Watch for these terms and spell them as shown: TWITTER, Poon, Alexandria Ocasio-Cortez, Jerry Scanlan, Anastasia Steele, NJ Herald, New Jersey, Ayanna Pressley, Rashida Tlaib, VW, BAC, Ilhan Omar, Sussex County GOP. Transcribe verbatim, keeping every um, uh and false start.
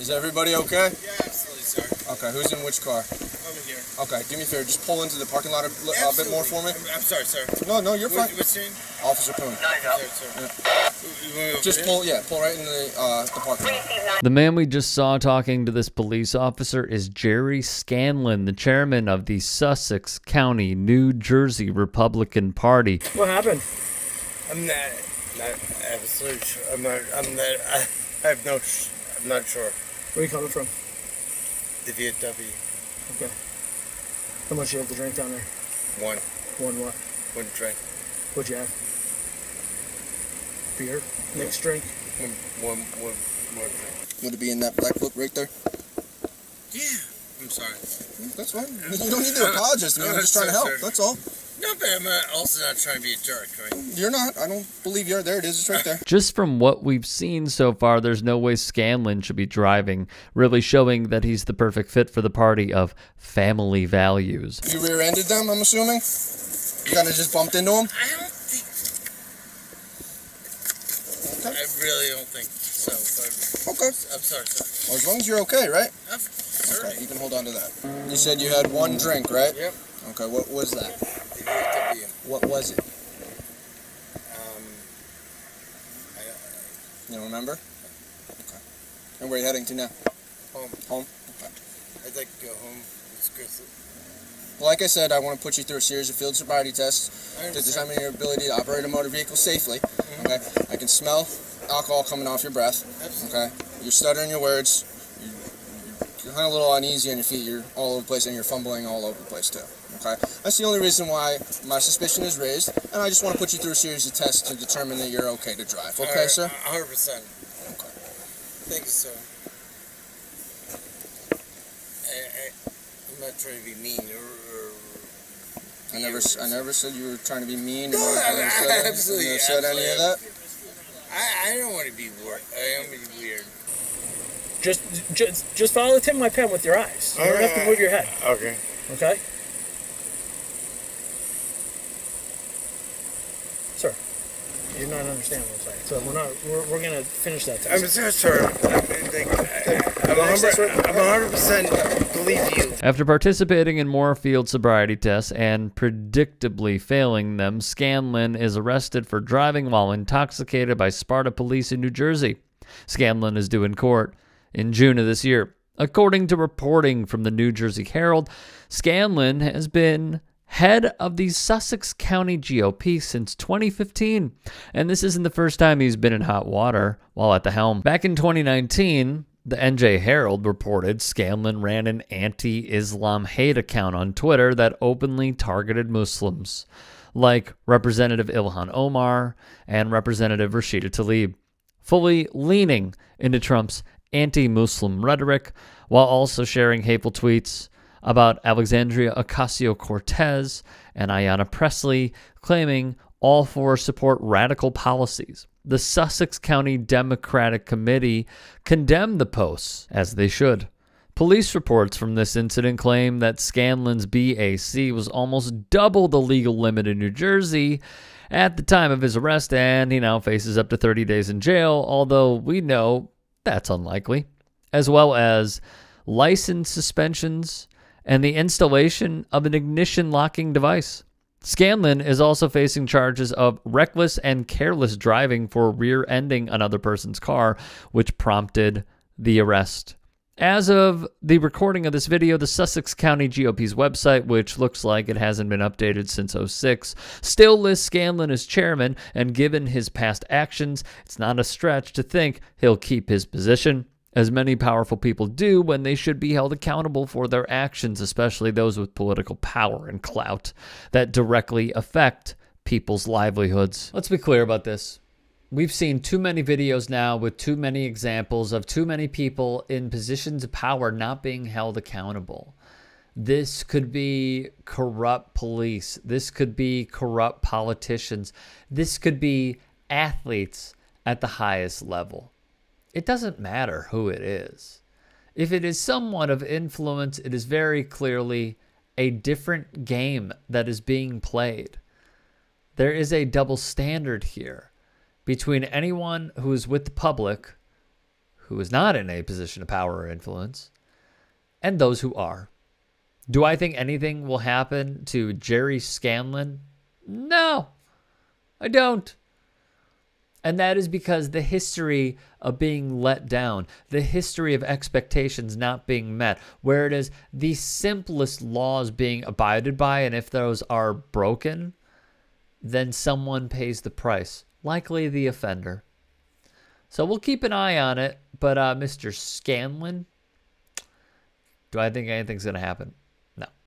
Is everybody okay? Yeah, absolutely, sir. Okay, who's in which car? I'm in here. Okay, do me a favor. Just pull into the parking lot a, a bit more for me. I'm, I'm sorry, sir. No, no, you're what, fine. What's your name? Officer Poon. Yeah. Just pull, yeah, pull right in the, uh, the parking lot. The man we just saw talking to this police officer is Jerry Scanlan, the chairman of the Sussex County, New Jersey Republican Party. What happened? I'm not, not absolutely sure. I'm not, I'm not, I, I have no, I'm not sure. Where are you coming from? The V W. Okay. How much you have to drink down there? One. One what? One drink. What'd you have? Beer? Yeah. Next drink? One, one, one, one drink. Would it be in that black book right there? Yeah. I'm sorry. That's fine. You don't need to apologize, man. I'm just trying to help. That's all. No, but I'm uh, also not trying to be a jerk, right? You're not. I don't believe you're. There it is. It's right there. Just from what we've seen so far, there's no way Scanlan should be driving, really showing that he's the perfect fit for the party of family values. You rear-ended them, I'm assuming? You kind of just bumped into them? I don't think... Okay. I really don't think so. so I'm... Okay. I'm sorry, sir. Well, as long as you're okay, right? I'm sorry. Okay, you can hold on to that. You said you had one drink, right? Yep. Okay, what was that? What was it? Um, I, I, you don't remember? Okay. And where are you heading to now? Home. Home? Okay. I'd like to go home. It's good. Like I said, I want to put you through a series of field sobriety tests to determine your ability to operate a motor vehicle safely. Mm-hmm. Okay. I can smell alcohol coming off your breath. Absolutely. Okay. You're stuttering your words. You're, you're kind of a little uneasy on your feet. You're all over the place, and you're fumbling all over the place too. Okay. That's the only reason why my suspicion is raised, and I just want to put you through a series of tests to determine that you're okay to drive. Okay, right, sir? one hundred percent. Okay. Thank you, sir. I, I, I'm not trying to be mean. I never, I never said you were trying to be mean. No, I, I, said, I absolutely. You never said absolutely. Any of that? I, I don't want to be weird. I don't want to be weird. Just, just, just follow the tip of my pen with your eyes. You all don't right. have to move your head. Okay. Okay? Sir, you're not understanding what I'm saying. So we're not. We're, we're gonna finish that test. I'm sorry, sir. I'm one hundred percent believe you. After participating in more field sobriety tests and predictably failing them, Scanlan is arrested for driving while intoxicated by Sparta police in New Jersey. Scanlan is due in court in June of this year. According to reporting from the New Jersey Herald, Scanlan has been head of the Sussex County G O P since twenty fifteen, and this isn't the first time he's been in hot water while at the helm. Back in twenty nineteen, the N J Herald reported Scanlan ran an anti-Islam hate account on Twitter that openly targeted Muslims, like Representative Ilhan Omar and Representative Rashida Tlaib, fully leaning into Trump's anti-Muslim rhetoric while also sharing hateful tweets about Alexandria Ocasio-Cortez and Ayanna Pressley, claiming all four support radical policies. The Sussex County Democratic Committee condemned the posts, as they should. Police reports from this incident claim that Scanlan's B A C was almost double the legal limit in New Jersey at the time of his arrest, and he now faces up to thirty days in jail, although we know that's unlikely, as well as license suspensions and the installation of an ignition locking device. Scanlan is also facing charges of reckless and careless driving for rear-ending another person's car, which prompted the arrest. As of the recording of this video, the Sussex County G O P's website, which looks like it hasn't been updated since oh six, still lists Scanlan as chairman, and given his past actions, it's not a stretch to think he'll keep his position, as many powerful people do when they should be held accountable for their actions, especially those with political power and clout that directly affect people's livelihoods. Let's be clear about this. We've seen too many videos now with too many examples of too many people in positions of power not being held accountable. This could be corrupt police. This could be corrupt politicians. This could be athletes at the highest level. It doesn't matter who it is. If it is someone of influence, it is very clearly a different game that is being played. There is a double standard here between anyone who is with the public, who is not in a position of power or influence, and those who are. Do I think anything will happen to Jerry Scanlan? No, I don't. And that is because the history of being let down, the history of expectations not being met, where it is the simplest laws being abided by, and if those are broken, then someone pays the price, likely the offender. So we'll keep an eye on it, but uh, Mister Scanlan, do I think anything's going to happen?